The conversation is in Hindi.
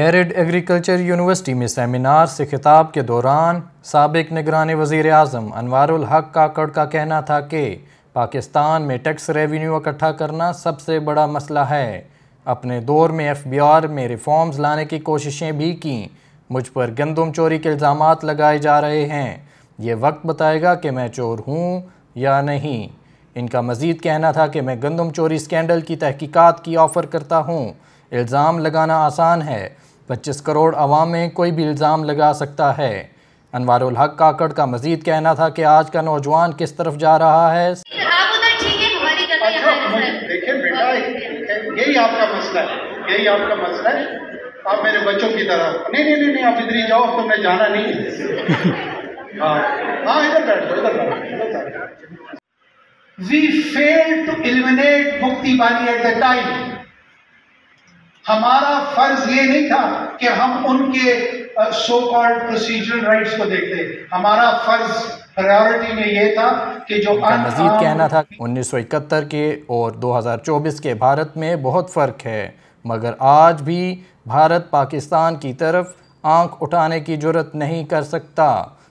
एरिड एग्रीकल्चर यूनिवर्सिटी में सेमिनार से खिताब के दौरान साबिक निगरान वज़ीर आज़म अनवारुल हक काकड़ का कहना था कि पाकिस्तान में टैक्स रेवेन्यू इकट्ठा करना सबसे बड़ा मसला है। अपने दौर में FBR में रिफॉर्म्स लाने की कोशिशें भी कीं। मुझ पर गंदम चोरी के इल्ज़ाम लगाए जा रहे हैं। ये वक्त बताएगा कि मैं चोर हूँ या नहीं। इनका मज़ीद कहना था कि मैं गंदम चोरी स्कैंडल की तहकीकात की ऑफ़र करता हूँ। इल्ज़ाम लगाना आसान है, 25 करोड़ आवाम में कोई भी इल्ज़ाम लगा सकता है। अनवारुल हक काकड़ का मज़ीद कहना था कि आज का नौजवान किस तरफ जा रहा है। देखिए बेटा, यही आपका मसला है। आप मेरे बच्चों की तरह नहीं, आप इधर ही जाओ, तुमने जाना नहीं है। हाँ, इधर बैठो, इधर। वी फेल्ड टू एलिमिनेट मुफ्तीबाजी एट द टाइम। हमारा फर्ज ये नहीं था कि हम उनके सो कॉल्ड प्रोसीजरल राइट्स को देखते। हमारा फर्ज प्रायोरिटी में ये था कि जो मजीद कहना था 1971 के और 2024 के भारत में बहुत फ़र्क है, मगर आज भी भारत पाकिस्तान की तरफ आंख उठाने की जुर्रत नहीं कर सकता।